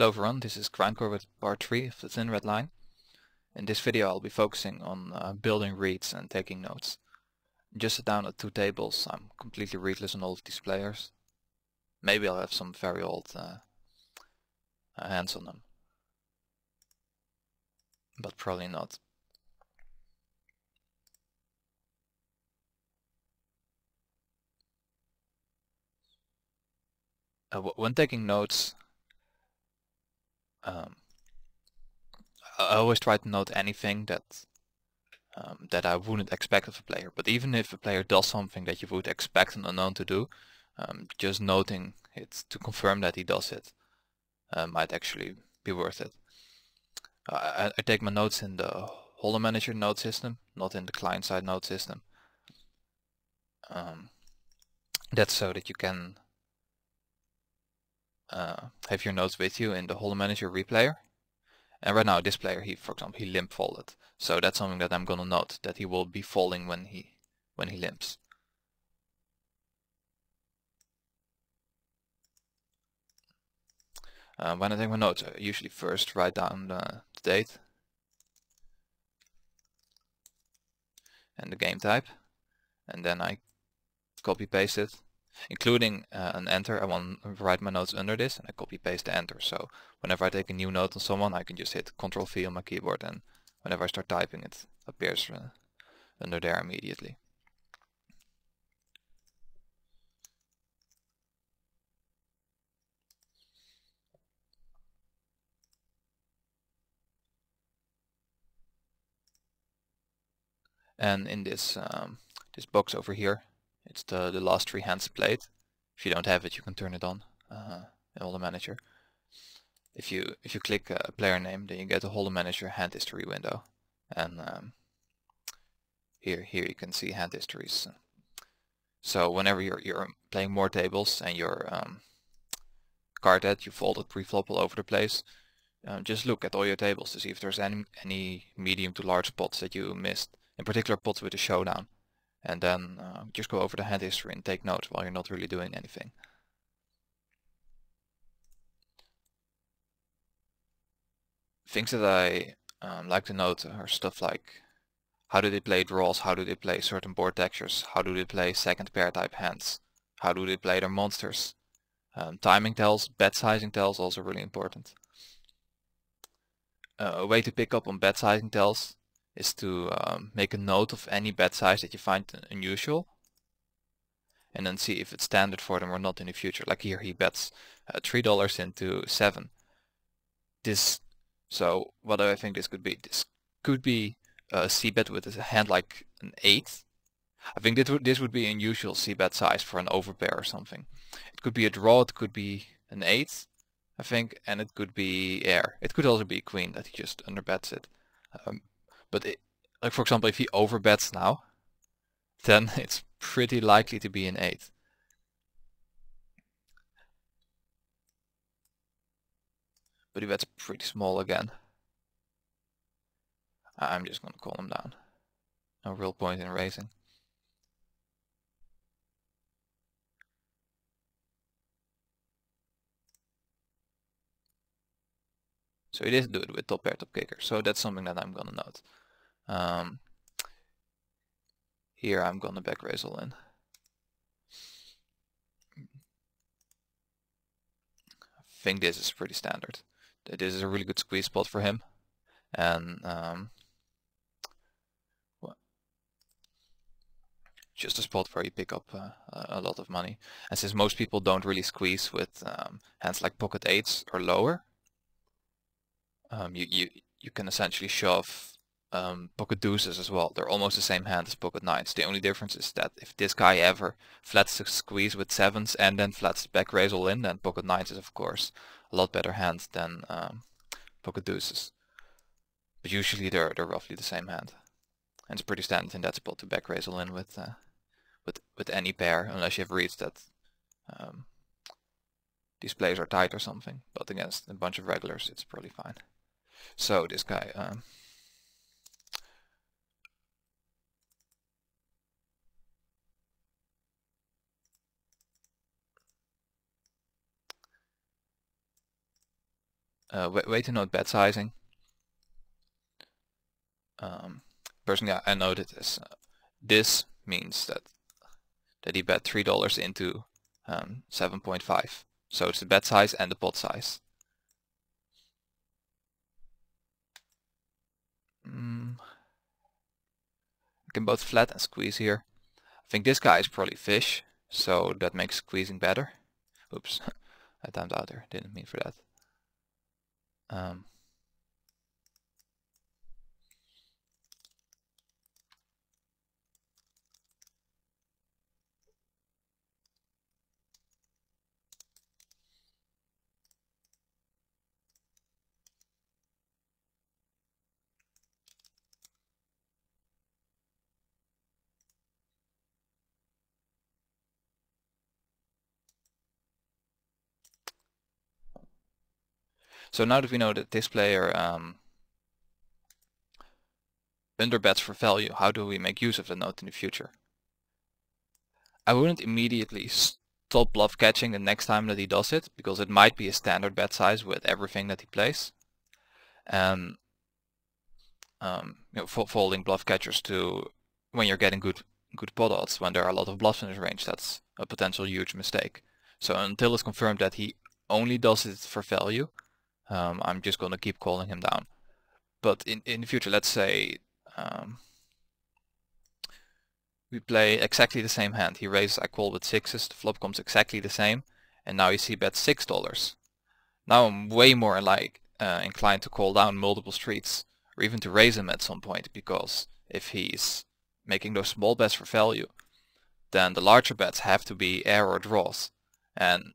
Hello everyone, this is Grindcore with part 3 of The Thin Red Line. In this video I'll be focusing on building reads and taking notes. Just down at two tables, I'm completely readless on all of these players. Maybe I'll have some very old hands on them. But probably not. When taking notes, I always try to note anything that I wouldn't expect of a player. But even if a player does something that you would expect an unknown to do, just noting it to confirm that he does it might actually be worth it. I take my notes in the Hold'em Manager node system, not in the client-side node system. That's so that you can have your notes with you in the Hold'em Manager replayer. And right now this player, for example, he limp folded. So that's something that I'm gonna note, that he will be folding when he limps. When I take my notes, I usually first write down the date and the game type, and then I copy paste it, including an enter. I want to write my notes under this, and I copy paste the enter. So whenever I take a new note on someone, I can just hit Ctrl V on my keyboard, and whenever I start typing, it appears under there immediately. And in this this box over here, it's the last three hands played. If you don't have it, you can turn it on in Hold'em Manager. If you click a player name, then you get a Hold'em Manager hand history window, and here you can see hand histories. So whenever you're playing more tables and your card that you folded preflop all over the place, just look at all your tables to see if there's any medium to large pots that you missed. In particular, pots with a showdown. And then just go over the hand history and take note while you're not really doing anything. Things that I like to note are stuff like how do they play draws, how do they play certain board textures, how do they play second pair type hands, how do they play their monsters. Timing tells, bet sizing tells, also really important. A way to pick up on bet sizing tells is to make a note of any bet size that you find unusual, and then see if it's standard for them or not in the future. Like here, he bets $3 into 7. So what do I think this could be? This could be a c-bet with a hand like an 8. I think this would be unusual c-bet size for an overpair or something. It could be a draw. It could be an 8, I think, and it could be air. It could also be queen that he just underbets it. But like for example, if he overbets now, then it's pretty likely to be an 8. But he bets pretty small again. I'm just going to call him down. No real point in raising. So he did do it with top pair, top kicker. So that's something that I'm going to note. Here I'm going to back raise all in. I think this is pretty standard. This is a really good squeeze spot for him. And just a spot where you pick up a lot of money. And since most people don't really squeeze with hands like pocket 8s or lower, you can essentially shove pocket deuces as well. They're almost the same hand as pocket 9s. The only difference is that if this guy ever flats the squeeze with 7s and then flats the back raise all in, then pocket 9s is of course a lot better hand than pocket deuces. But usually they're roughly the same hand, and it's pretty standard in that spot to back raise all in with any pair, unless you have reads that these plays are tight or something. But against a bunch of regulars, it's probably fine. So this guy, way to note bed sizing. Personally, I noted this means that he bet $3 into 7.5. So it's the bet size and the pot size. I can both flat and squeeze here. I think this guy is probably fish, so that makes squeezing better. Oops, I timed out there. Didn't mean for that. So now that we know that this player underbets for value, how do we make use of the note in the future? I wouldn't immediately stop bluff catching the next time that he does it, because it might be a standard bet size with everything that he plays. You know, folding bluff catchers to when you're getting good pot odds, when there are a lot of bluffs in his range, that's a potential huge mistake. So until it's confirmed that he only does it for value, I'm just going to keep calling him down. But in the future, let's say we play exactly the same hand. He raises, I call with sixes, the flop comes exactly the same, and now you see bets $6. Now I'm way more inclined to call down multiple streets, or even to raise him at some point, because if he's making those small bets for value, then the larger bets have to be air or draws. And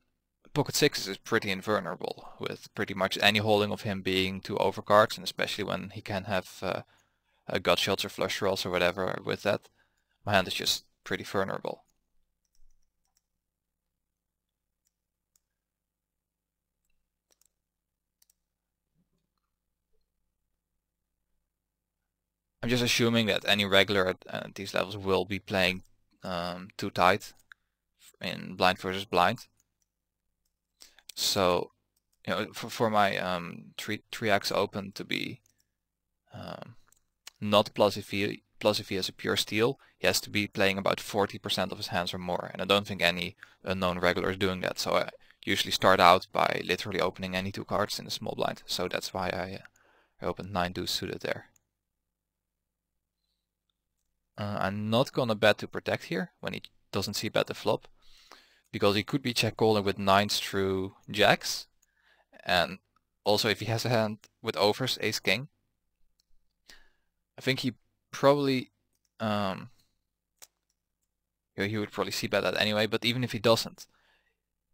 pocket sixes is pretty invulnerable, with pretty much any holding of him being two overcards, and especially when he can have gut shots or flush draws or whatever with that. My hand is just pretty vulnerable. I'm just assuming that any regular at these levels will be playing too tight in blind versus blind. So, you know, for my 3x open to be not plus EV as a pure steal, he has to be playing about 40% of his hands or more, and I don't think any unknown regular is doing that. So I usually start out by literally opening any two cards in the small blind. So that's why I opened 9 deuce suited there. I'm not gonna bet to protect here when he doesn't see bet the flop, because he could be check calling with 9s through jacks, and also if he has a hand with overs, ace king. I think he probably he would probably see bet that anyway. But even if he doesn't,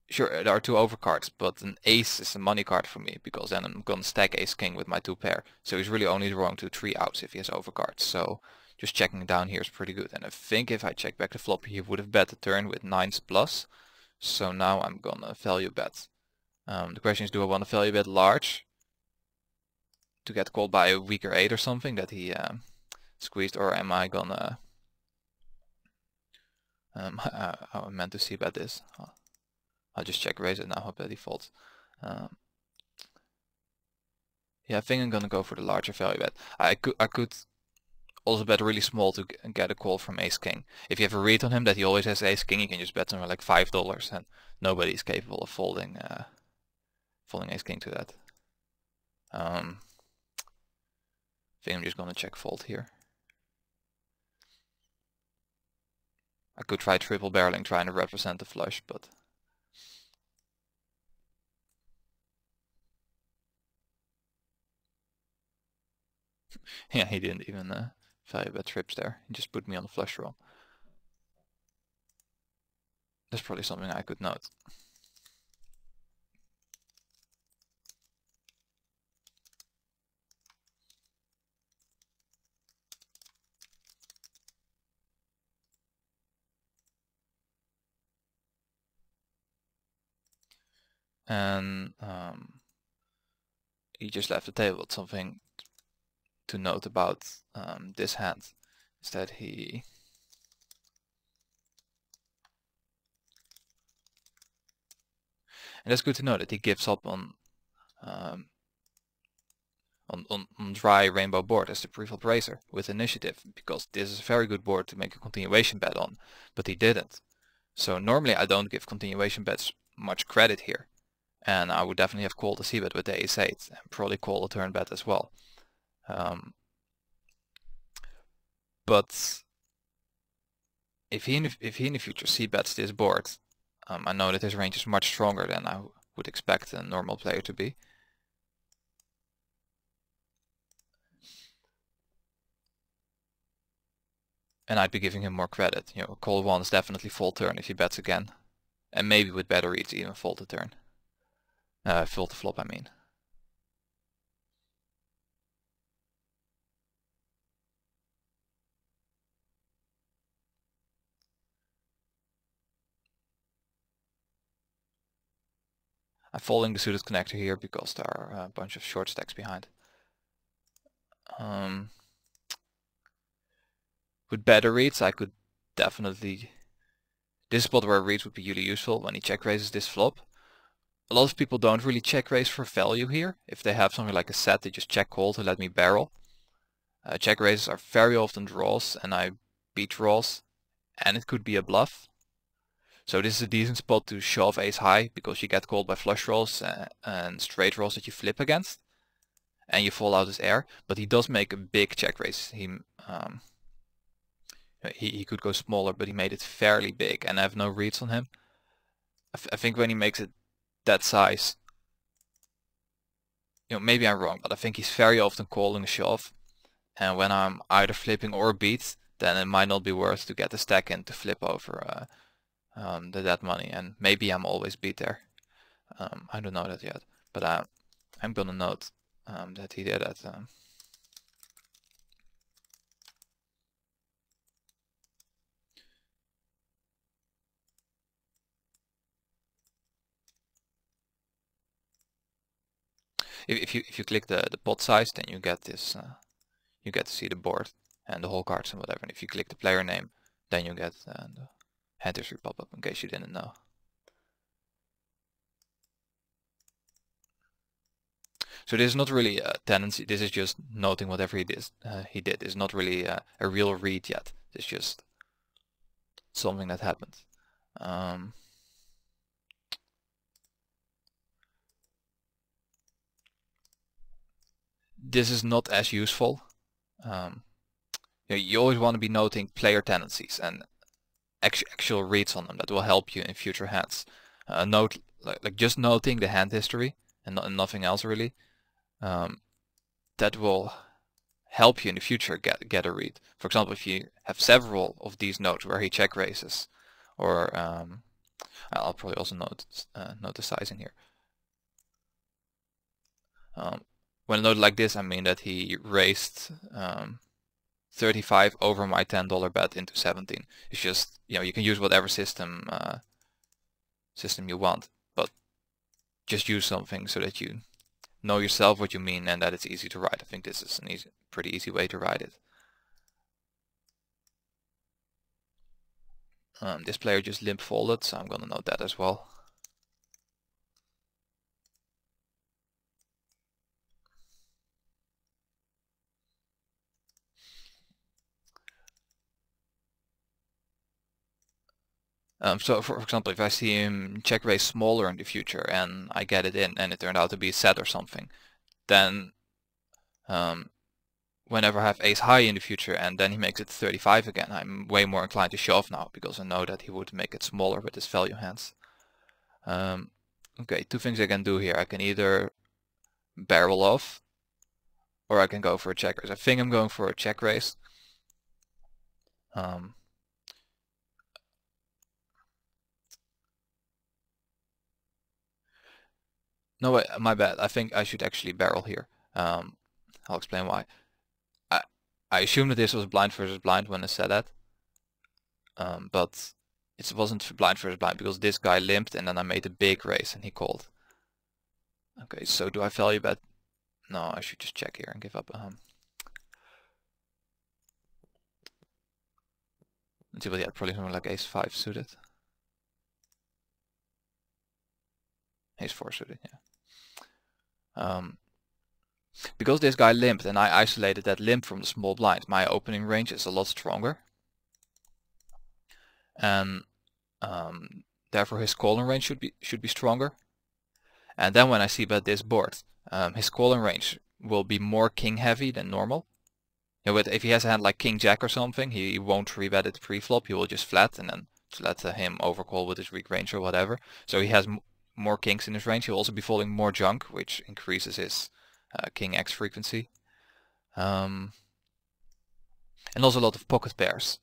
sure, there are two overcards, but an ace is a money card for me, because then I'm gonna stack ace king with my two pair. So he's really only drawing to 3 outs if he has overcards. So just checking down here is pretty good. And I think if I check back the flop, he would have bet the turn with 9s+. So now I'm gonna value bet. The question is, do I want to value bet large to get called by a weaker 8 or something that he squeezed, or am I gonna? I meant to see about this. I'll just check raise it now. Hope that he folds. Yeah, I think I'm gonna go for the larger value bet. I could also bet really small to get a call from ace king. If you have a read on him that he always has ace king, you can just bet somewhere like $5, and nobody is capable of folding ace king to that. I think I'm just gonna check fold here. I could try triple barreling, trying to represent the flush, but yeah, he didn't even value bet trips there. He just put me on the flush roll. That's probably something I could note. And he just left the table with something to note about this hand is that he and that's good to know that he gives up on on dry rainbow board as the pre-flop raiser with initiative, because this is a very good board to make a continuation bet on, but he didn't. So normally I don't give continuation bets much credit here, and I would definitely have called a c-bet with the ace-8 and probably call a turn bet as well. But if he in the future c-bets this board, I know that his range is much stronger than I would expect a normal player to be. And I'd be giving him more credit. You know, call one is definitely full turn if he bets again. And maybe with better reads even fold the turn. Fold the flop, I mean. I'm folding the suited connector here because there are a bunch of short stacks behind. With better reads, I could definitely... This spot where reads would be really useful when he check raises this flop. A lot of people don't really check raise for value here. If they have something like a set, they just check call to let me barrel. Check raises are very often draws, and I beat draws, and it could be a bluff. So this is a decent spot to shove ace high, because you get called by flush draws and straight draws that you flip against, and you fall out his air. But he does make a big check raise. He could go smaller, but he made it fairly big, and I have no reads on him. I think when he makes it that size, you know, maybe I'm wrong, but I think he's very often calling a shove, and when I'm either flipping or beat, then it might not be worth to get the stack in to flip over the dead money, and maybe I'm always beat there. I don't know that yet, but I'm gonna note that he did that. If you click the pot size, then you get this. You get to see the board and the whole cards and whatever. And if you click the player name, then you get the hand history pop up. In case you didn't know. So this is not really a tendency. This is just noting whatever he did. It's not really a real read yet. It's just something that happened. This is not as useful. You always want to be noting player tendencies and actual reads on them that will help you in future hands. Note like just noting the hand history and nothing else really. That will help you in the future get a read. For example, if you have several of these notes where he check raises, or I'll probably also note the sizing here. When a note like this, I mean that he raised 35 over my $10 bet into 17. It's just, you know, you can use whatever system system you want, but just use something so that you know yourself what you mean and that it's easy to write. I think this is an pretty easy way to write it. This player just limp folded, so I'm gonna note that as well. So, for example, if I see him check raise smaller in the future and I get it in and it turned out to be a set or something, then whenever I have ace high in the future and then he makes it 35 again, I'm way more inclined to shove now because I know that he would make it smaller with his value hands. Okay, two things I can do here. I can either barrel off or I can go for a check raise. I think I'm going for a check raise. No, wait, my bad. I think I should actually barrel here. I'll explain why. I assumed that this was blind versus blind when I said that. But it wasn't blind versus blind because this guy limped and then I made a big raise and he called. Okay, so do I value bet? No, I should just check here and give up. Let's see what he had. Probably something like ace-5 suited. Ace-4 suited, yeah. Because this guy limped and I isolated that limp from the small blind, my opening range is a lot stronger. And therefore his calling range should be stronger. And then when I see about this board, his calling range will be more king heavy than normal. You know, but if he has a hand like king jack or something, he won't 3-bet it pre-flop, he will just flat and then let him overcall with his weak range or whatever. So he has more kings in his range. He'll also be folding more junk, which increases his king X frequency. And also a lot of pocket pairs.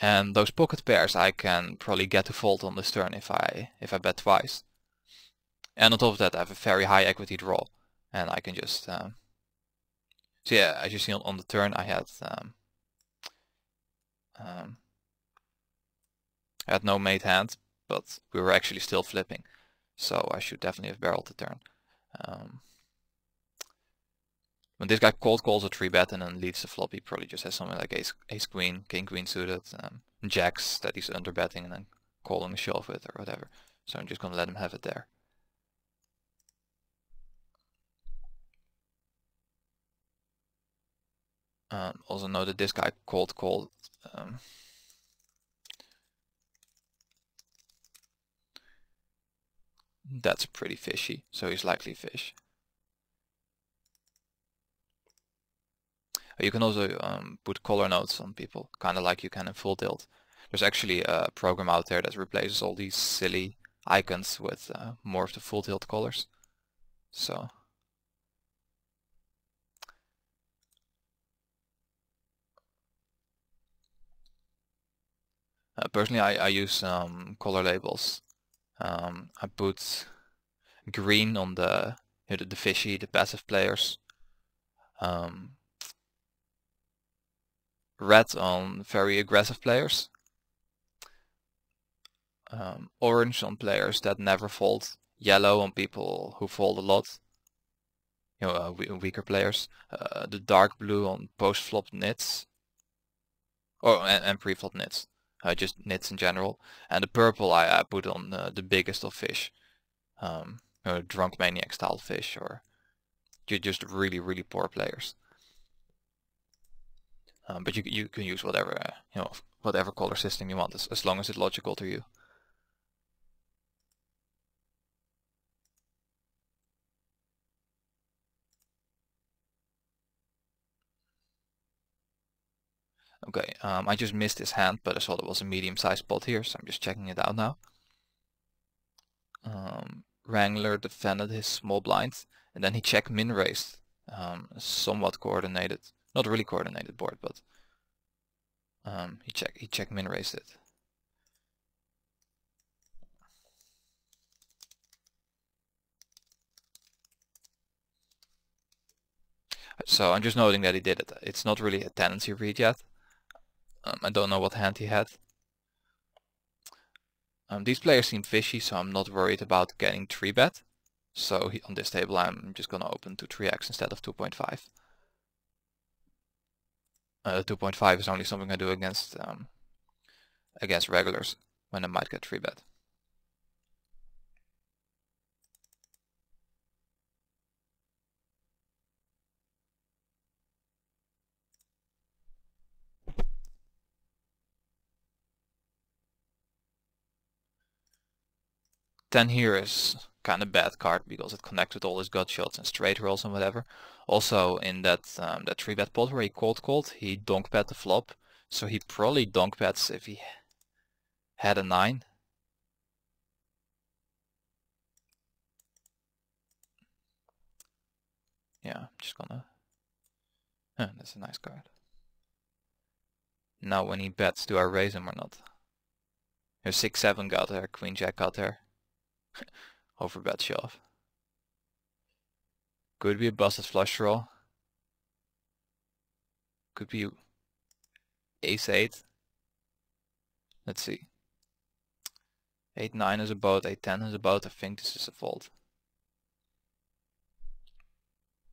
And those pocket pairs I can probably get to fold on this turn if I bet twice. And on top of that I have a very high equity draw. And I can just... so yeah, as you see on the turn I had... I had no made hand, but we were actually still flipping. So I should definitely have barreled the turn. When this guy cold calls a 3-bet and then leads the flop, he probably just has something like ace-queen, king-queen suited, jacks that he's underbetting and then calling a shove with or whatever. So I'm just going to let him have it there. Also know that this guy cold-called that's pretty fishy, so he's likely fish. You can also put color notes on people, kind of like you can in Full Tilt. There's actually a program out there that replaces all these silly icons with more of the Full Tilt colors. So, personally, I use color labels. I put green on the fishy, the passive players. Red on very aggressive players, orange on players that never fold, yellow on people who fold a lot, you know, weaker players, the dark blue on post-flop nits, and pre-flop nits, just nits in general, and the purple I put on the biggest of fish, or drunk maniac style fish, or just really poor players. But you can use whatever whatever color system you want, as long as it's logical to you. Okay, I just missed his hand, but I saw there was a medium-sized pot here, so I'm just checking it out now. Wrangler defended his small blind, and then he checked min-raised, somewhat coordinated. Not really coordinated board, but he checked min raised it. So I'm just noting that he did it. It's not really a tendency read yet. I don't know what hand he had. These players seem fishy, so I'm not worried about getting 3-bet. So on this table I'm just gonna open to 3x instead of 2.5. 2.5 is only something I do against against regulars when I might get 3-bet. Ten here is kind of bad card because it connects with all his gut shots and straight rolls and whatever. Also in that that 3-bet pot where he cold-called, he donk-bet the flop, so he probably donk-bets if he had a 9. Yeah, I'm just gonna... that's a nice card. Now when he bets, do I raise him or not? There's 6-7 got there, queen-jack got there. Overbet shove. Could be a busted flush draw. Could be ace-8. Let's see. 8-9 is about, 8-10 is about. I think this is a fold.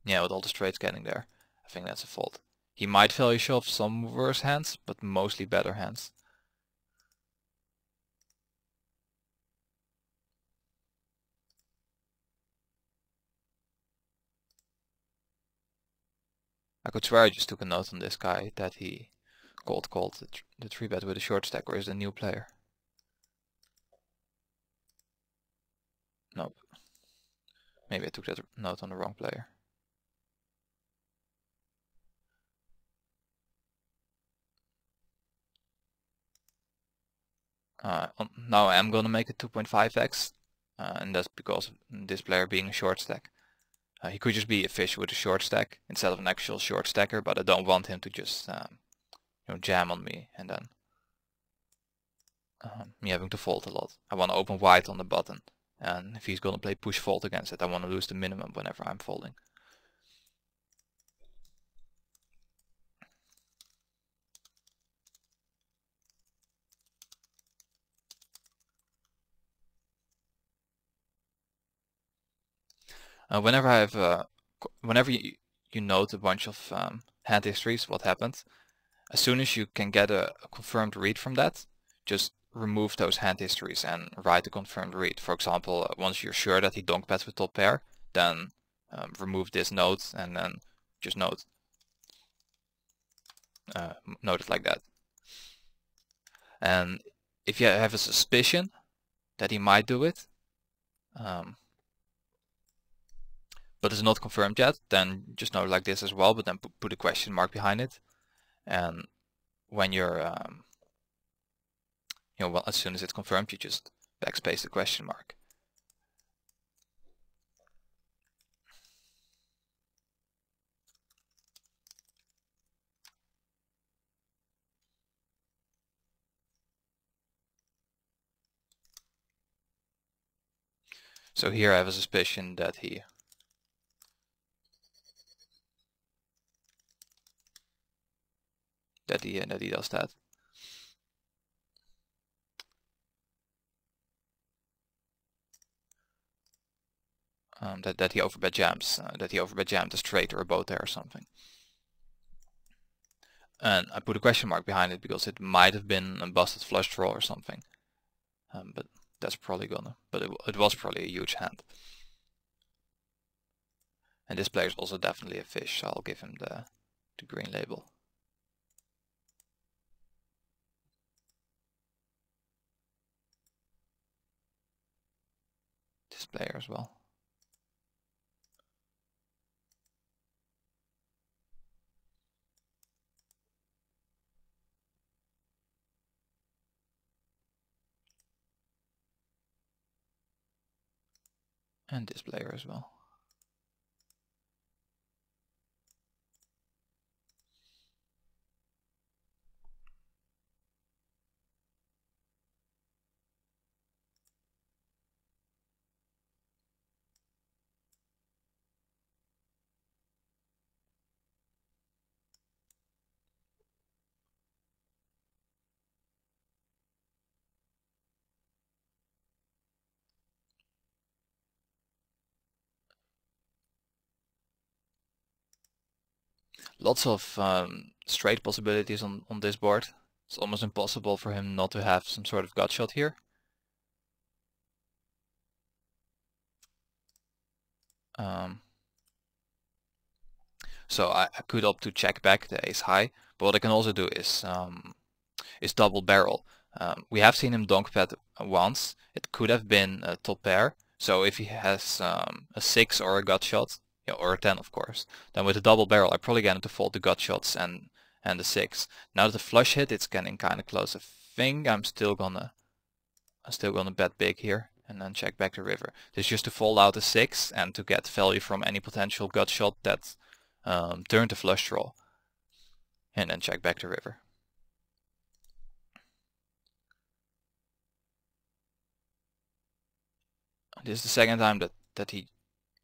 Yeah, with all the straights getting there, I think that's a fold. He might value shove some worse hands, but mostly better hands. I could swear I just took a note on this guy that he called the 3-bet with a short stack, or is the new player? Nope. Maybe I took that note on the wrong player. Now I am gonna make a 2.5x, and that's because of this player being a short stack. He could just be a fish with a short stack instead of an actual short stacker, but I don't want him to just you know, jam on me and then me having to fold a lot. I want to open wide on the button, and if he's gonna play push fold against it, I want to lose the minimum whenever I'm folding. Whenever I have, whenever you note a bunch of hand histories, what happened, as soon as you can get a confirmed read from that, just remove those hand histories and write a confirmed read. For example, once you're sure that he donk bets with top pair, then remove this note and then just note it like that. And if you have a suspicion that he might do it, but it's not confirmed yet, then just note like this as well, but then put a question mark behind it. And when you're you know, well, as soon as it's confirmed, you just backspace the question mark. So here I have a suspicion that he that he does that. That he overbet jams, that he overbet jammed a straight or a boat there or something. And I put a question mark behind it because it might have been a busted flush draw or something. But that's probably gonna. But it was probably a huge hand. And this player is also definitely a fish, so I'll give him the green label. Player as well. And this player as well. Lots of straight possibilities on this board. It's almost impossible for him not to have some sort of gut shot here. So I could opt to check back the ace high, but what I can also do is double barrel. We have seen him donk bet once. It could have been a top pair. So if he has a 6 or a gut shot, yeah, or a 10 of course, then with a double barrel I probably get him to fold the gut shots and the 6. Now that the flush hit, it's getting kinda close. I think I'm still gonna bet big here and then check back the river. This is just to fold out the 6 and to get value from any potential gut shot that turned the flush draw. And then check back the river. This is the second time that he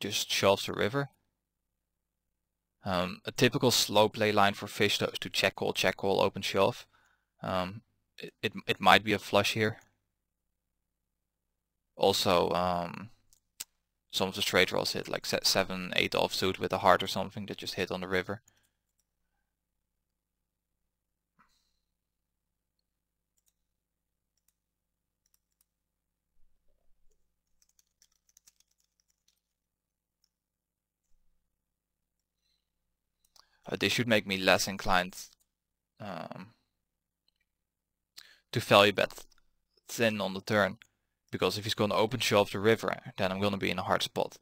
just shoves the river. A typical slow play line for fish though is to check call, open shove. It might be a flush here. Also, some of the straight draws hit like 7-8 offsuit with a heart or something that just hit on the river. They should make me less inclined to value bet thin on the turn, because if he's going to open shove the river, then I'm going to be in a hard spot.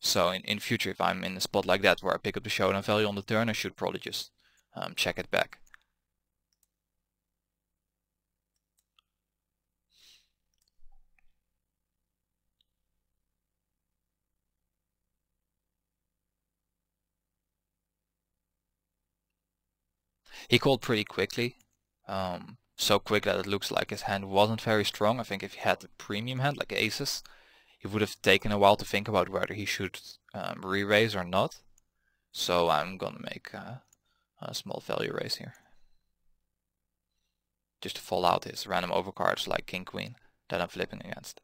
So in future, if I'm in a spot like that where I pick up the showdown value on the turn, I should probably just check it back. He called pretty quickly, so quick that it looks like his hand wasn't very strong. I think if he had a premium hand like aces, he would have taken a while to think about whether he should re-raise or not. So I'm gonna make a small value raise here, just to fall out his random overcards like King Queen that I'm flipping against.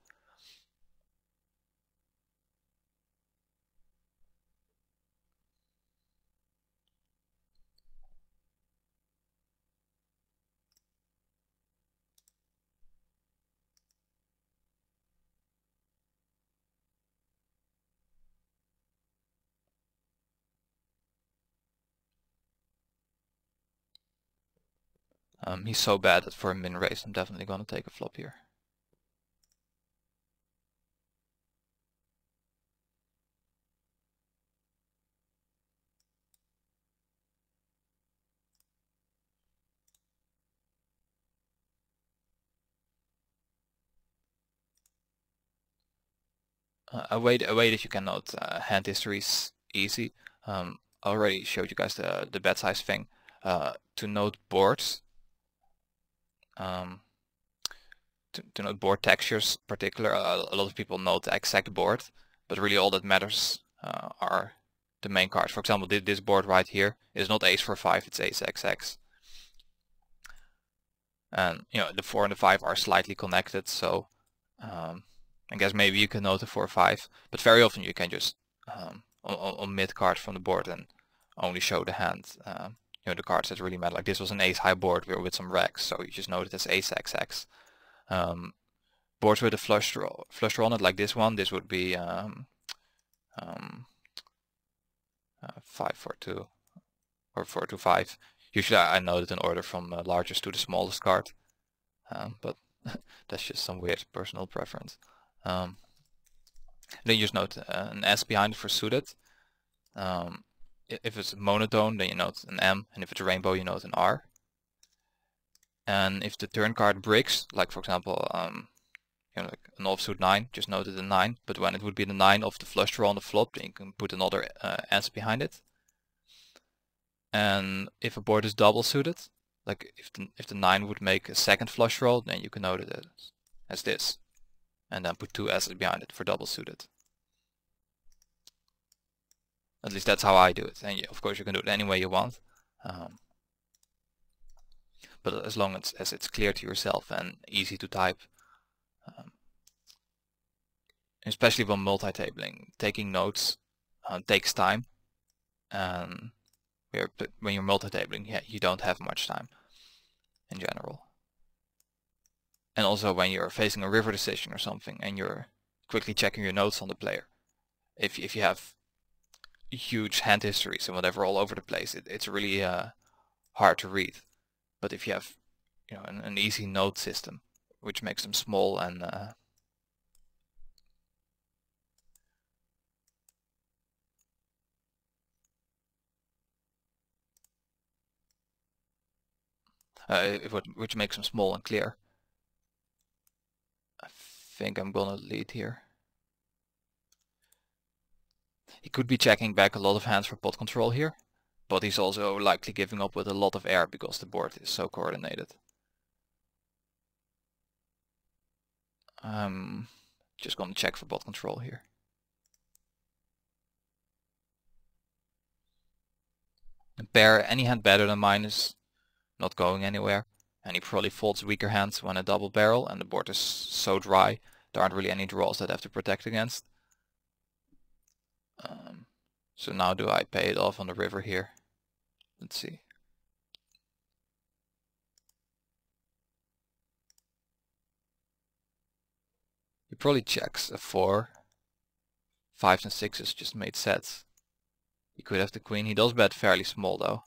He's so bad that for a min raise, I'm definitely going to take a flop here. A way that you can note hand history is easy. I already showed you guys the bet size thing. To note boards. To note board textures in particular, a lot of people note the exact board, but really all that matters are the main cards. For example, this board right here is not ace 4-5, it's ace XX. And you know, the 4 and the 5 are slightly connected, so I guess maybe you can note the 4-5, but very often you can just omit cards from the board and only show the hand. You know, the cards that really matter. Like this was an ace high board with some racks, so you just know that it's ace XX. Boards with a flush draw on it, like this one, this would be 5-4-2 or 4-2-5. Usually I know it in order from the largest to the smallest card, but that's just some weird personal preference. Then you just note an S behind it for suited. If it's monotone, then you note an M, and if it's a rainbow, you note an R. And if the turn card breaks, like for example, you know, like an offsuit 9, just note it a 9. But when it would be the 9 of the flush draw on the flop, then you can put another S behind it. And if a board is double suited, like if the 9 would make a second flush draw, then you can note it as this, and then put two S's behind it for double suited. At least that's how I do it, and you, of course, you can do it any way you want. But as long as it's clear to yourself and easy to type, especially when multi-tabling, taking notes takes time. And when you're multi-tabling, yeah, you don't have much time in general. And also when you're facing a river decision or something, and you're quickly checking your notes on the player, if you have huge hand histories and whatever all over the place, it's really hard to read. But if you have, you know, an easy note system, which makes them small and which makes them small and clear. I think I'm gonna lead here. He could be checking back a lot of hands for pot control here, but he's also likely giving up with a lot of air because the board is so coordinated. I'm just going to check for pot control here. A pair, any hand better than mine is not going anywhere, and he probably folds weaker hands when a double barrel and the board is so dry, there aren't really any draws that I have to protect against. So now do I pay it off on the river here? Let's see. He probably checks a 4. 5s and 6s just made sets. He could have the queen. He does bet fairly small though.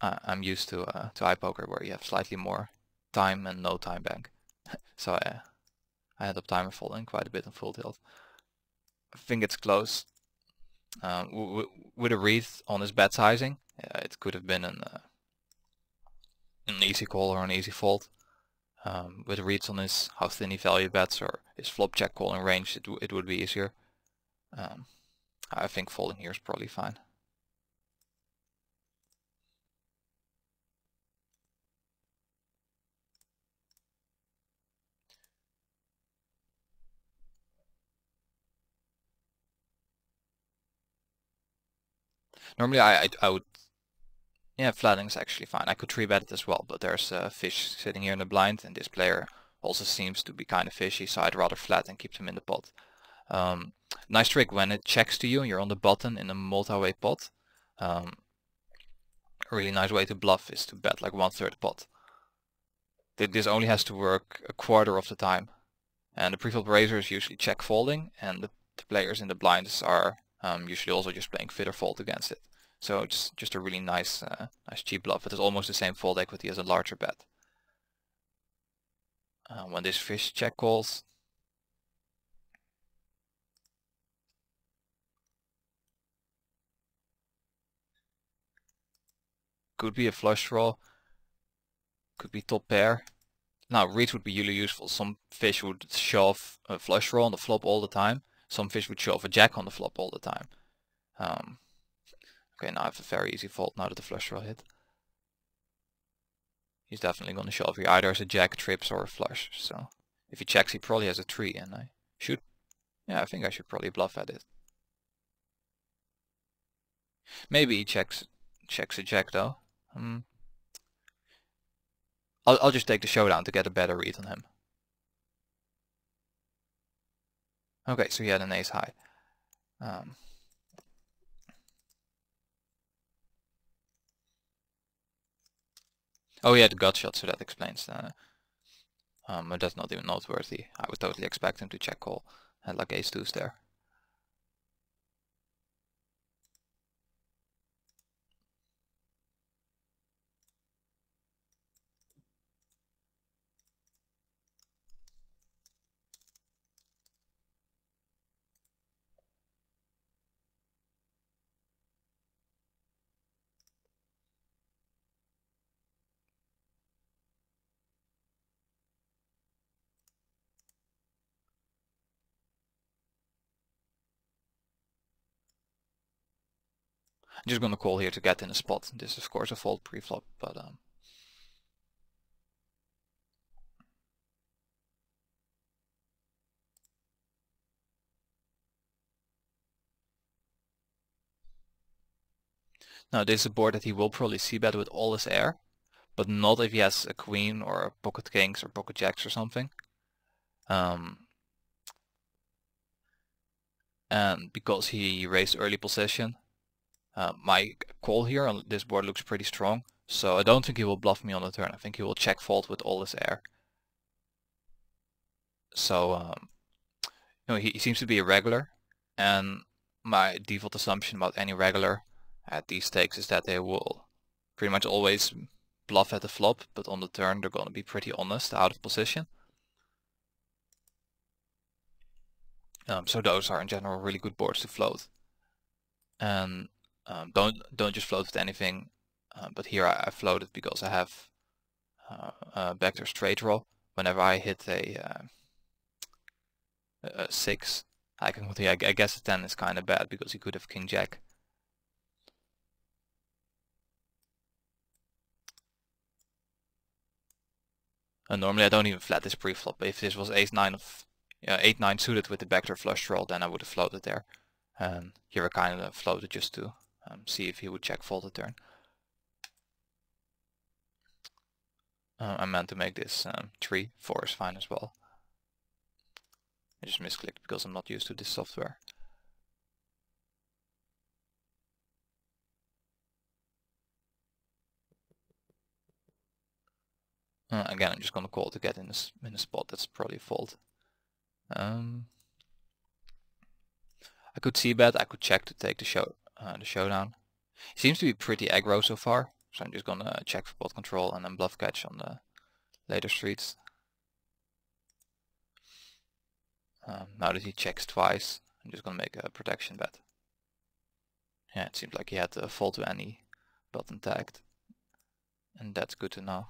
I'm used to iPoker where you have slightly more time and no time bank. So I had a timer folding quite a bit in Full Tilt. I think it's close. With a read on his bet sizing, it could have been an easy call or an easy fold. With reads on his how thin he value bets or his flop check calling range, it would be easier. I think folding here is probably fine. Normally I would, yeah, flatting is actually fine. I could 3-bet it as well, but there's a fish sitting here in the blind, and this player also seems to be kind of fishy, so I'd rather flat and keep them in the pot. Nice trick when it checks to you and you're on the button in a multi-way pot. A really nice way to bluff is to bet like 1/3 pot. This only has to work a quarter of the time, and the preflop raisers usually check folding, and the players in the blinds are usually also just playing fit or fold against it. So just a really nice nice cheap bluff. It is almost the same fold equity as a larger bet. When this fish check calls, could be a flush draw, could be top pair. Now reads would be really useful. Some fish would shove a flush draw on the flop all the time. Some fish would shove a jack on the flop all the time. Okay, now I have a very easy fold now that the flush draw hit. He's definitely going to shove here. Either as a jack, trips, or a flush. So if he checks, he probably has a 3, and I should... yeah, I think I should probably bluff at it. Maybe he checks a jack though. I'll just take the showdown to get a better read on him. Okay, so he had an ace high. Oh, he had a gut shot, so that explains that. But that's not even noteworthy. I would totally expect him to check call. Had like ace-2s there. I'm just going to call here to get in a spot. This is of course a fold preflop, but now this is a board that he will probably c-bet with all his air, but not if he has a queen or a pocket kings or pocket jacks or something. And because he raised early possession, my call here on this board looks pretty strong, so I don't think he will bluff me on the turn. I think he will check fold with all his air. So you know, he seems to be a regular, and my default assumption about any regular at these stakes is that they will pretty much always bluff at the flop, but on the turn they're going to be pretty honest, out of position. So those are in general really good boards to float. And don't just float with anything, but here I floated because I have a backdoor straight draw. Whenever I hit a 6, I guess the 10 is kind of bad because he could have king jack. And normally I don't even flat this preflop. If this was ace nine suited with the backdoor flush draw, then I would have floated there. And here I kind of floated just to see if he would check fold the turn. I meant to make this 3, 4 is fine as well. I just misclicked because I'm not used to this software. Again, I'm just going to call to get in a spot. That's probably a fold. I could c-bet, I could check to take the showdown. He seems to be pretty aggro so far, so I'm just gonna check for pot control and then bluff catch on the later streets. Now that he checks twice, I'm just gonna make a protection bet. Yeah, it seems like he had a fold to any button tagged, and that's good to know.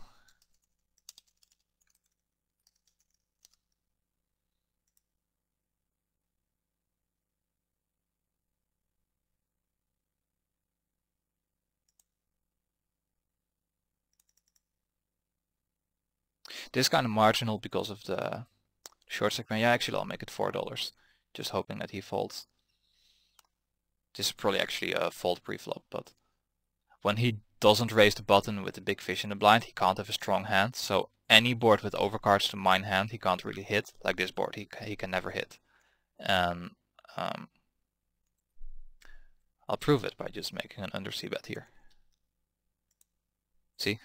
This kind of marginal because of the short segment. Yeah, actually I'll make it $4, just hoping that he folds. This is probably actually a fold preflop, but when he doesn't raise the button with the big fish in the blind, he can't have a strong hand. So any board with overcards to mine hand, he can't really hit. Like this board, he can never hit. And I'll prove it by just making an under c bet here. See?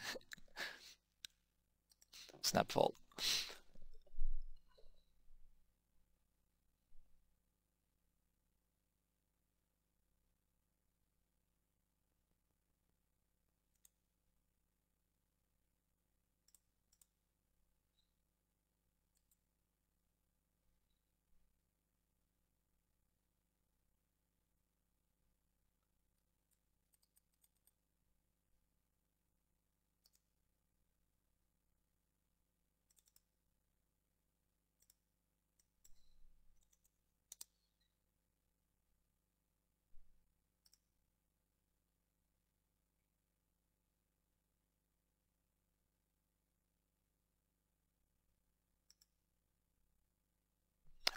Snap fold.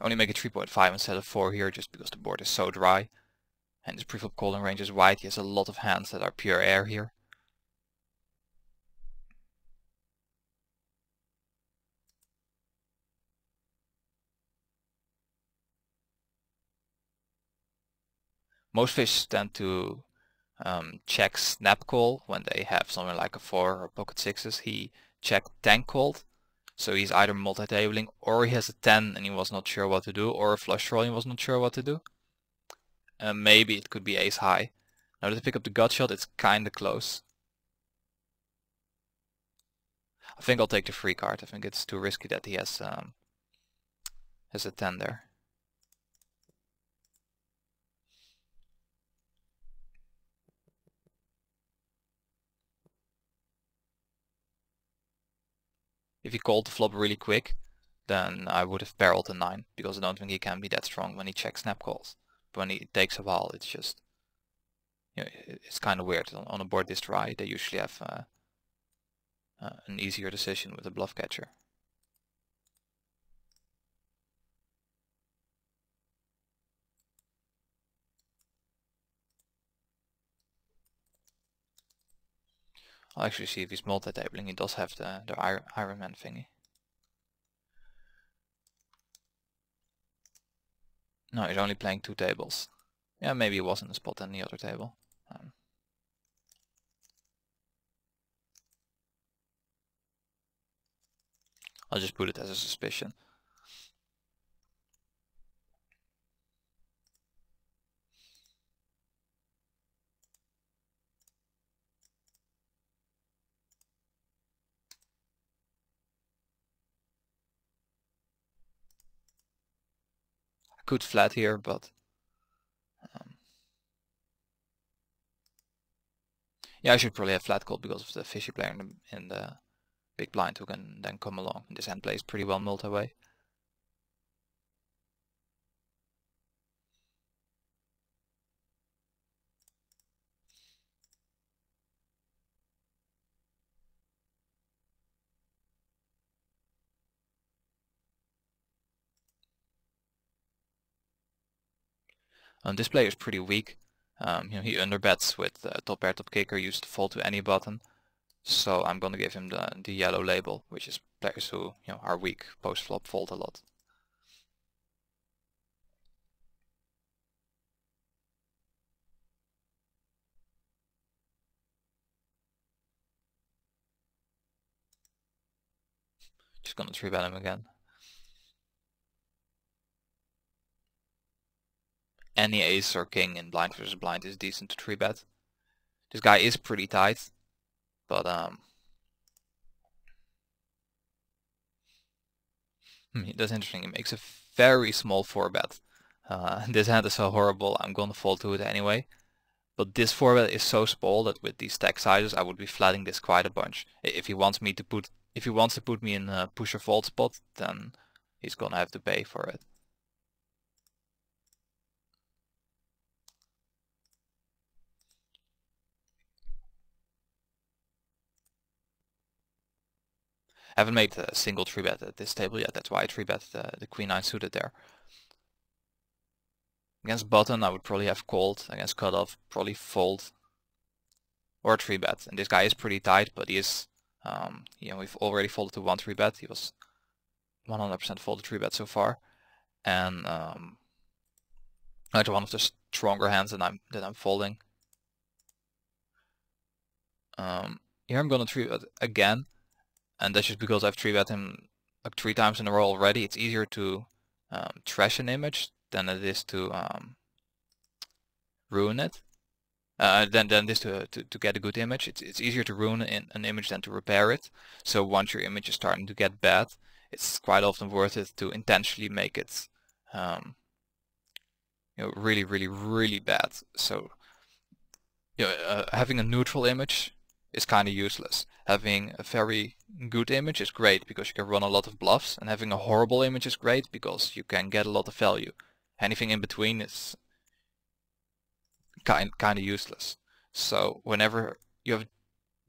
I only make it 3.5 instead of 4 here just because the board is so dry. And this preflop calling range is wide. He has a lot of hands that are pure air here. Most fish tend to check snap call when they have something like a 4 or pocket 6s. He checked tank called. So he's either multi-tabling, or he has a 10 and he was not sure what to do, or a flush draw and he was not sure what to do. Maybe it could be ace high. Now that I pick up the gut shot, it's kinda close. I think I'll take the free card. I think it's too risky that he has a 10 there. If he called the flop really quick, then I would have barreled a 9, because I don't think he can be that strong when he checks snap calls. But when he takes a while, it's just, you know, it's kind of weird. On a board this dry, they usually have an easier decision with a bluff catcher. I'll actually see if he's multi-tabling. He does have the Iron Man thingy. No, he's only playing 2 tables. Yeah, maybe he was in the spot on the other table. I'll just put it as a suspicion. Could flat here, but yeah, I should probably have flat called because of the fishy player in the big blind who can then come along. And this hand plays pretty well multi-way. This player is pretty weak. You know, he underbets with top pair, top kicker, used to fold to any button. So I'm gonna give him the yellow label, which is players who, you know, are weak post flop, fold a lot. Just gonna 3-bet him again. any ace or king in blind versus blind is decent to 3-bet. This guy is pretty tight, but that's interesting. He makes a very small 4-bet. This hand is so horrible, I'm gonna fall to it anyway. But this 4-bet is so small that with these stack sizes I would be flatting this quite a bunch. If he wants me to put, if he wants to put me in a push or fold spot, then he's gonna have to pay for it. I haven't made a single 3-bet at this table yet, that's why I 3-bet the Queen-9 suited there. Against button I would probably have called, against cutoff probably fold or 3-bet. And this guy is pretty tight, but he is, you know, we've already folded to one 3-bet, he was 100% folded 3-bet so far. And that's one of the stronger hands that I'm folding. Here I'm gonna 3-bet again. And that's just because I've 3-bet him like 3 times in a row already. It's easier to trash an image than it is to ruin it. Than it is to get a good image. It's easier to ruin an image than to repair it. So once your image is starting to get bad, it's quite often worth it to intentionally make it you know, really, really, really bad. So you know, having a neutral image is kind of useless. Having a very good image is great because you can run a lot of bluffs, and having a horrible image is great because you can get a lot of value. Anything in between is kind of useless. So whenever you have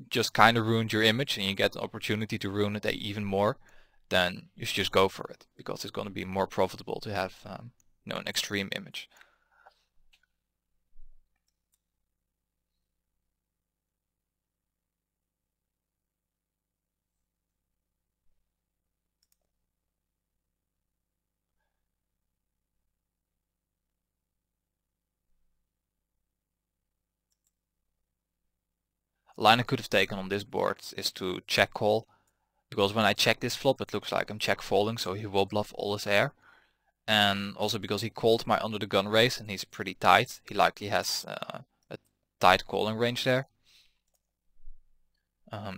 just kind of ruined your image and you get an opportunity to ruin it even more, then you should just go for it because it's going to be more profitable to have you know, an extreme image. Line I could have taken on this board is to check call, because when I check this flop it looks like I'm check folding, so he will bluff all his air, and also because he called my under the gun raise and he's pretty tight, he likely has a tight calling range there.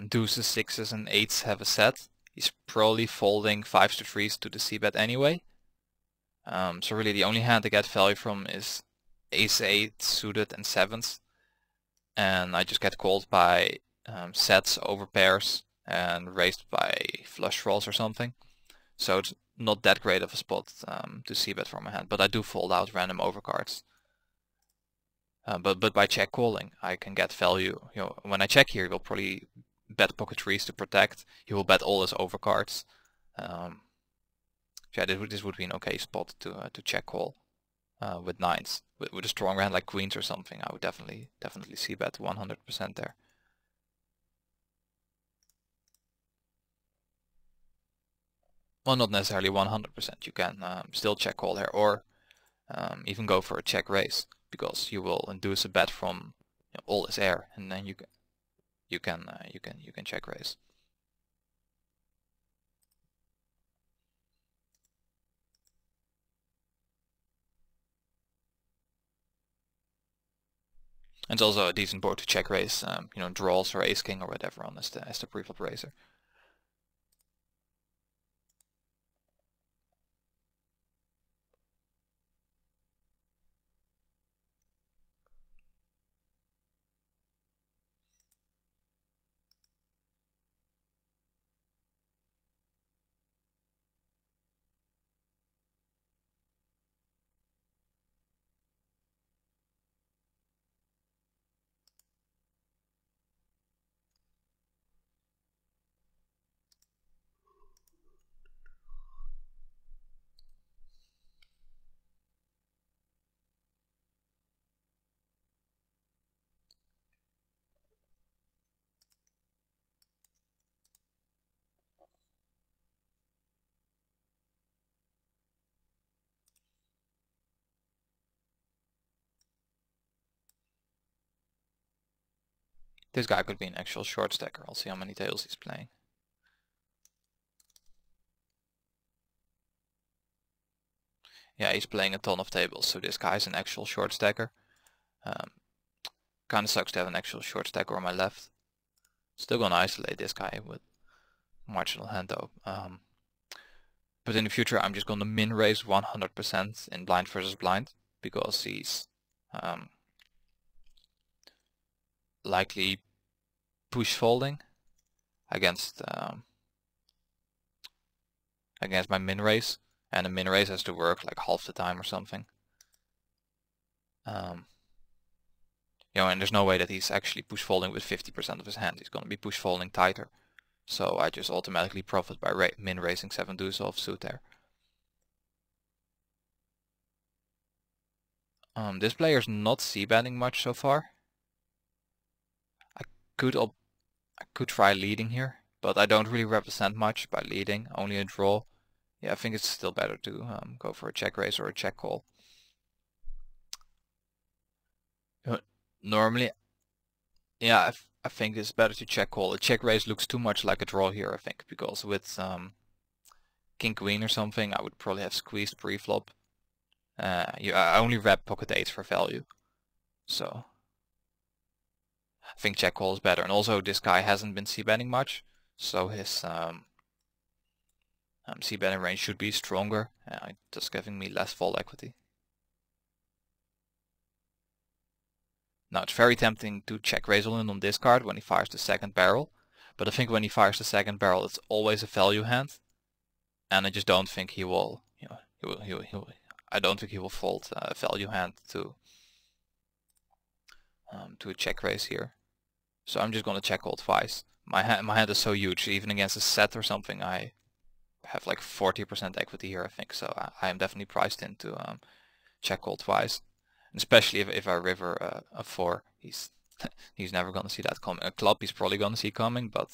Deuces, sixes and eights have a set. He's probably folding 5s to 3s to the c-bet anyway, so really the only hand to get value from is ace-8 suited and 7s. And I just get called by sets over pairs and raised by flush draws or something. So it's not that great of a spot to c-bet from my hand, but I do fold out random overcards. But by check calling I can get value. You know, when I check here he will probably bet pocket 3s to protect. He will bet all his overcards. Yeah, this would be an okay spot to check call. With 9s, with a stronger hand like queens or something, I would definitely c-bet 100% there. Well, not necessarily 100%. You can still check call there, or even go for a check raise, because you will induce a bet from, you know, all his air, and then you can check raise. It's also a decent board to check raise, you know, draws or ace king or whatever on as the preflop raiser. This guy could be an actual short stacker. I'll see how many tails he's playing. yeah, he's playing a ton of tables, so this guy's an actual short stacker. Kind of sucks to have an actual short stacker on my left. Still gonna isolate this guy with marginal hand though. But in the future I'm just gonna min raise 100% in blind versus blind, because he's likely push folding against against my min raise, and the min raise has to work like half the time or something. You know, and there's no way that he's actually push folding with 50% of his hand. He's gonna be push folding tighter. So I just automatically profit by min raising 7 deuce off suit there. This player's not c-betting much so far. I could try leading here, but I don't really represent much by leading, only a draw. Yeah, I think it's still better to go for a check raise or a check call. Normally, yeah, I think it's better to check call. A check raise looks too much like a draw here, I think, because with king queen or something, I would probably have squeezed pre-flop. I only wrap pocket eights for value, so I think check call is better. And also, this guy hasn't been c-betting much, so his c-betting range should be stronger, just giving me less fold equity. Now, it's very tempting to check raise all in on this card when he fires the second barrel, but I think when he fires the second barrel, it's always a value hand, and I just don't think he will. You know, I don't think he will fold a value hand to a check raise here. So I'm just gonna check call twice. My hand is so huge, even against a set or something, I have like 40% equity here, I think. So I am definitely priced into check call twice. Especially if I river a 4, he's never gonna see that coming. A club he's probably gonna see coming, but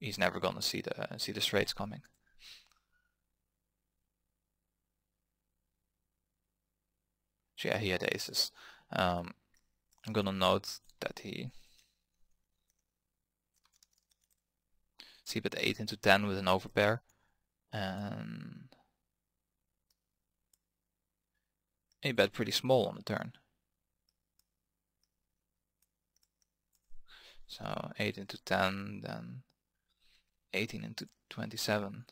he's never gonna see the straights coming. So yeah, he had aces. I'm gonna note that he c-bet 8 into 10 with an overpair, and he bet pretty small on the turn. So 8 into 10, then 18 into 27.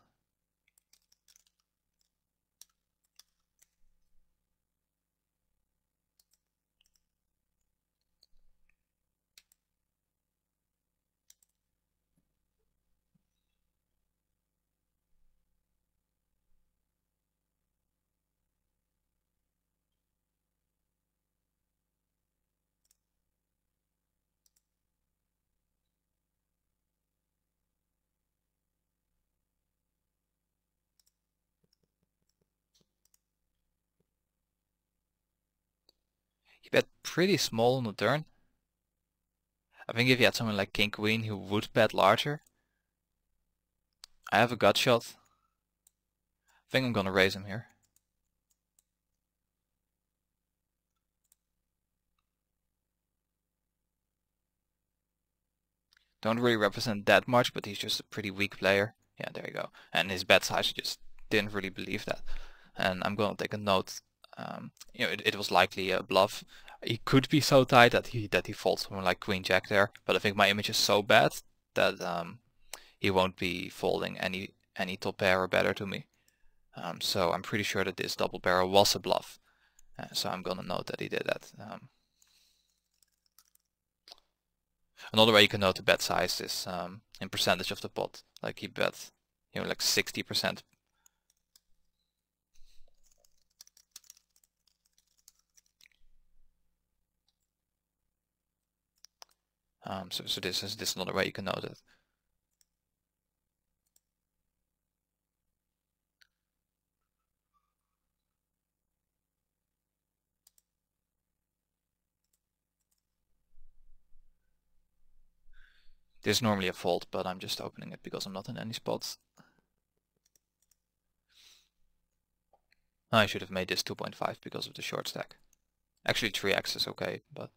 He bet pretty small on the turn. I think if he had someone like king queen, he would bet larger. I have a gut shot. I think I'm gonna raise him here. Don't really represent that much, but he's just a pretty weak player. Yeah, there you go. And his bet size, just didn't really believe that. And I'm gonna take a note. You know, it was likely a bluff. He could be so tight that he folds someone like queen jack there, but I think my image is so bad that he won't be folding any top pair or better to me. So I'm pretty sure that this double barrel was a bluff. So I'm gonna note that he did that. Another way you can note the bet size is in percentage of the pot. Like he bet, you know, like 60%. So this is another way you can know that. This is normally a fold, but I'm just opening it because I'm not in any spots. I should have made this 2.5 because of the short stack. Actually 3x is okay, but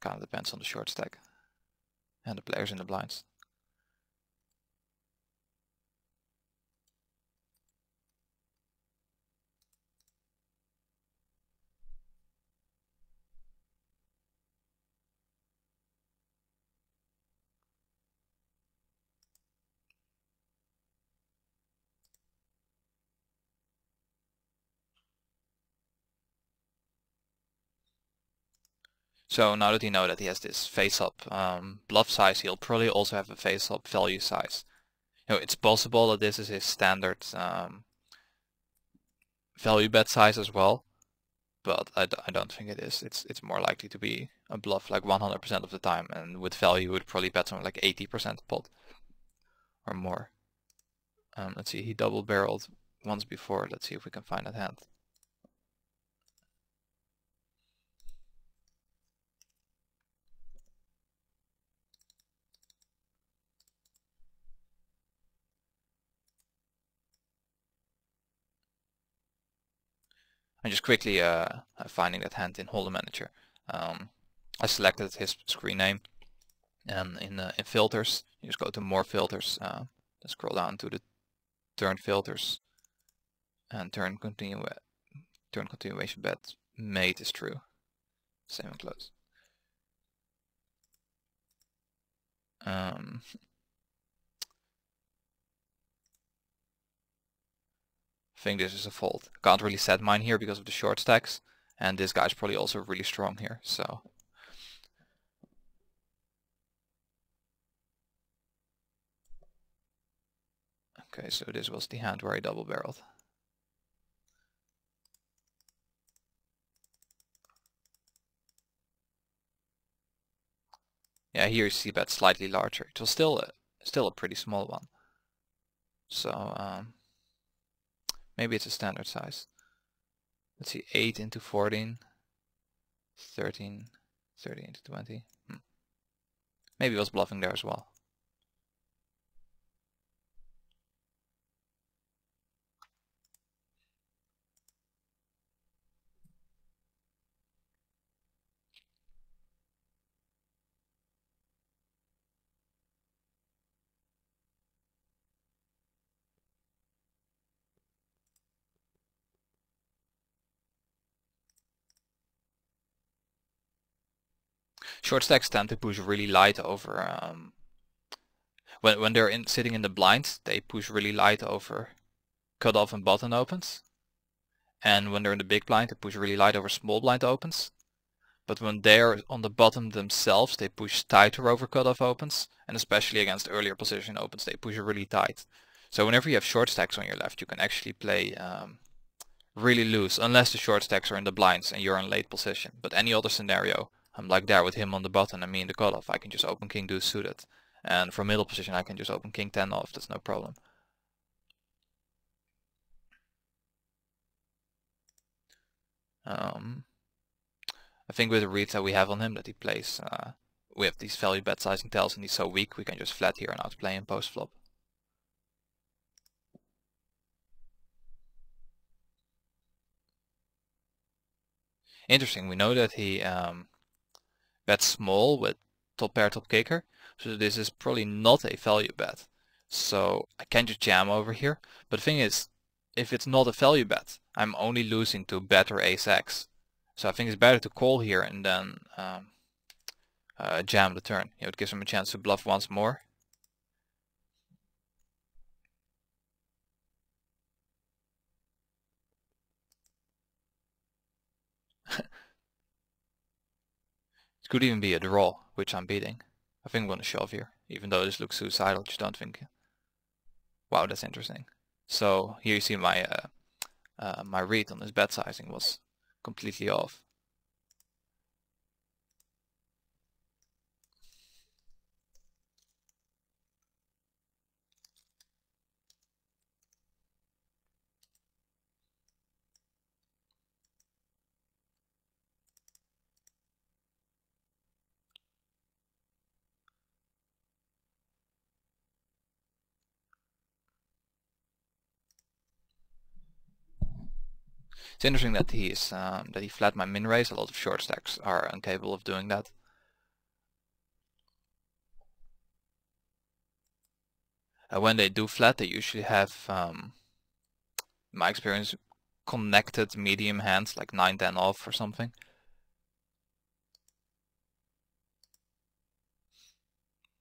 kind of depends on the short stack and the players in the blinds. So now that you know that he has this face-up bluff size, he'll probably also have a face-up value size. You know, it's possible that this is his standard value bet size as well, but I don't think it is. It's more likely to be a bluff like 100% of the time, and with value he would probably bet something like 80% pot or more. Let's see, he double barreled once before. Let's see if we can find that hand. I'm just quickly finding that hand in Hold'em Manager. I selected his screen name, and in filters, you just go to more filters, let's scroll down to the turn filters, and turn continuation bet mate is true. Same and close. I think this is a fold. Can't really set mine here because of the short stacks, and this guy's probably also really strong here, so. Okay, so this was the hand where I double barreled. Yeah, here you see that slightly larger. It was still a pretty small one. So, maybe it's a standard size. Let's see, 8 into 14, 13, 30 into 20. Maybe it was bluffing there as well. Short stacks tend to push really light over, when they're sitting in the blinds, they push really light over cutoff and button opens. And when they're in the big blind, they push really light over small blind opens. But when they're on the bottom themselves, they push tighter over cutoff opens, and especially against earlier position opens, they push really tight. So whenever you have short stacks on your left, you can actually play really loose, unless the short stacks are in the blinds and you're in late position. But any other scenario, I'm like there with him on the button and me in the cutoff, I can just open king deuce suited, and from middle position I can just open king 10 off. That's no problem. I think with the reads that we have on him, that he plays, we have these value bet sizing tells, and he's so weak we can just flat here and outplay him post flop. Interesting. We know that he bet small with top pair, top kicker, so this is probably not a value bet. So I can just jam over here, but the thing is, if it's not a value bet, I'm only losing to better ace x. So I think it's better to call here and then jam the turn. You know, it gives him a chance to bluff once more. Could even be a draw, which I'm beating. I think I'm going to shove here, even though this looks suicidal. Just don't think. Wow, that's interesting. So here you see my my read on this bet sizing was completely off. It's interesting that he is that he flat my min raise. A lot of short stacks are incapable of doing that. When they do flat, they usually have, in my experience, connected medium hands like 9-10 off or something.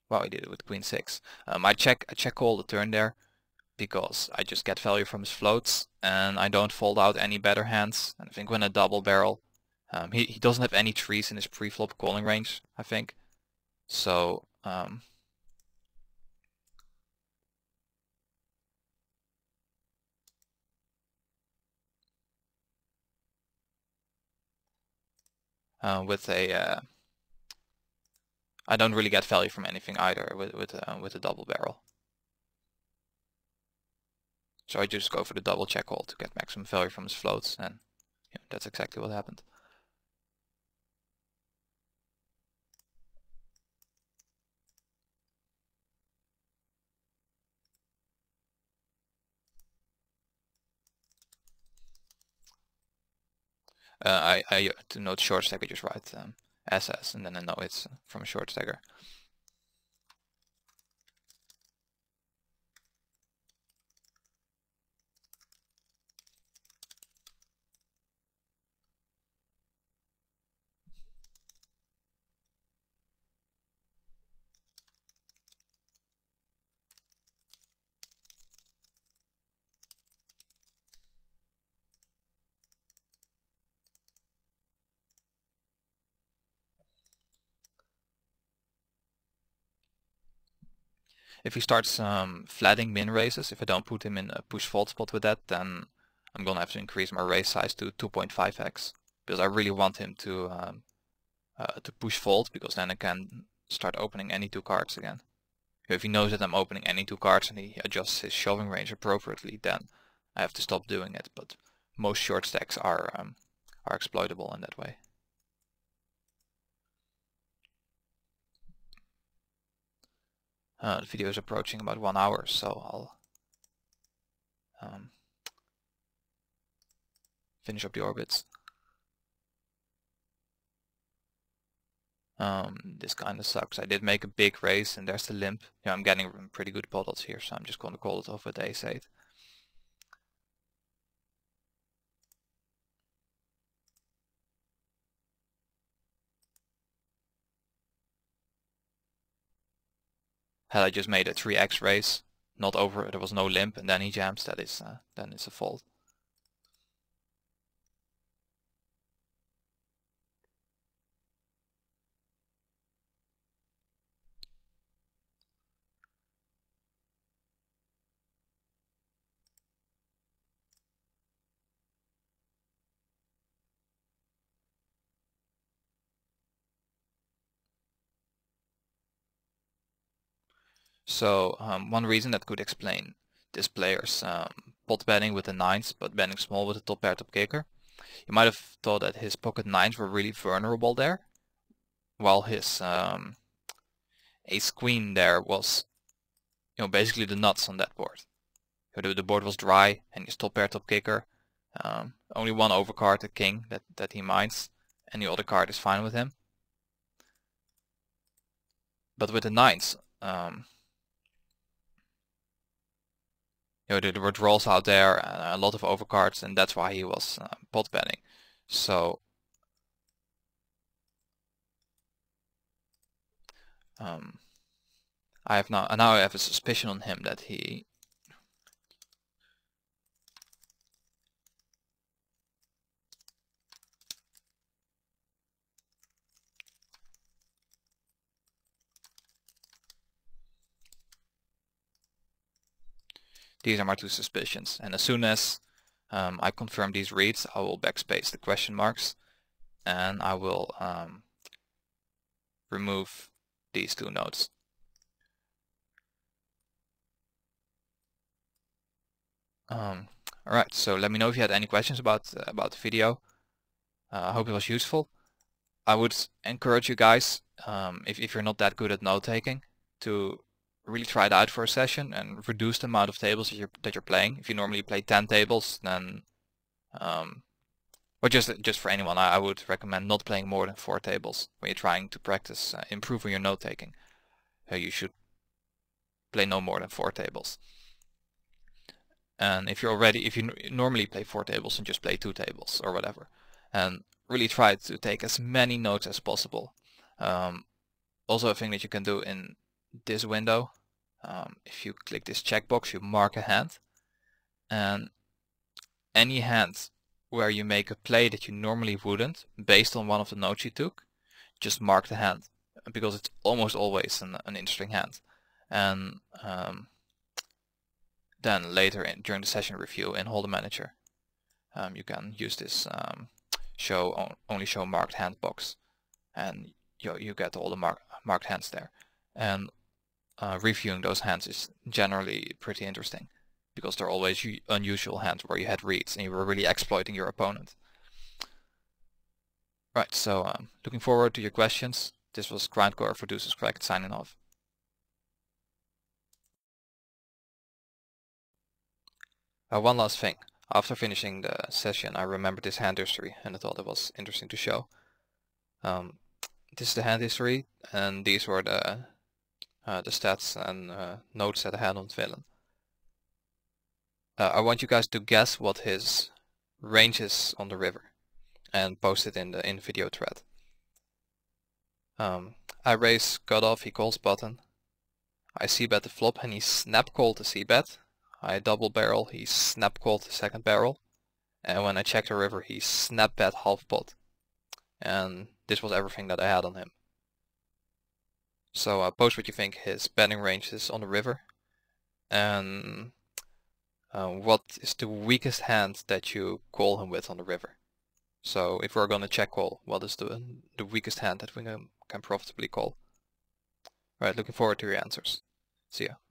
Wow, he did it with queen 6. I check call the turn there, because I just get value from his floats and I don't fold out any better hands. And I think when I double barrel, He doesn't have any trees in his pre-flop calling range, I think. So with a I don't really get value from anything either with a double barrel. So I just go for the double check hold to get maximum value from his floats, and yeah, that's exactly what happened. I denote short stacker, just write SS, and then I know it's from a short stacker. If he starts flatting min raises, if I don't put him in a push fold spot with that, then I'm gonna have to increase my raise size to 2.5x, because I really want him to push fold, because then I can start opening any two cards again. If he knows that I'm opening any two cards and he adjusts his shoving range appropriately, then I have to stop doing it. But most short stacks are exploitable in that way. The video is approaching about 1 hour, so I'll finish up the orbits. This kind of sucks. I did make a big race, and there's the limp. Yeah, I'm getting pretty good bottles here, so I'm just going to call it off with ace-8. Had I just made a 3x raise, not over, there was no limp, and then he jams, that is, then it's a fold. So one reason that could explain this player's pot betting with the 9s, but betting small with the top pair top kicker. You might have thought that his pocket 9s were really vulnerable there, while his ace queen there was, you know, basically the nuts on that board. The board was dry, and his top pair top kicker, only one overcard, the king, that he minds, and the other card is fine with him. But with the 9s, you know, there were draws out there, a lot of overcards, and that's why he was pot betting. So I have now I have a suspicion on him that he These are my two suspicions, and as soon as I confirm these reads, I will backspace the question marks, and I will remove these two nodes. All right, so let me know if you had any questions about the video. I hope it was useful. I would encourage you guys, if you're not that good at note taking, to really try it out for a session and reduce the amount of tables that you're playing. If you normally play 10 tables, then or just for anyone, I would recommend not playing more than 4 tables when you're trying to practice improving your note taking. You should play no more than 4 tables. And if you normally play 4 tables, and just play 2 tables or whatever, and really try to take as many notes as possible. Also, a thing that you can do in this window, if you click this checkbox, you mark a hand, and any hand where you make a play that you normally wouldn't based on one of the notes you took, just mark the hand, because it's almost always an interesting hand. And then later during the session review in Hold'em Manager, you can use this only show marked hand box, and you get all the marked hands there. And reviewing those hands is generally pretty interesting, because they're always unusual hands where you had reads and you were really exploiting your opponent. Right, so looking forward to your questions. This was Grindcore for Deuces Cracked signing off. One last thing. After finishing the session, I remembered this hand history, and I thought it was interesting to show. This is the hand history, and these were the stats and notes that I had on the villain. I want you guys to guess what his range is on the river, and post it in the video thread. I raise cutoff, he calls button. I c-bet the flop, and he snap called the c-bet. I double barrel, he snap called the second barrel. And when I checked the river, he snap bet half pot. And this was everything that I had on him. So post what you think his betting range is on the river, and what is the weakest hand that you call him with on the river. So if we're going to check call, what is the weakest hand that we can profitably call? Alright, looking forward to your answers. See ya.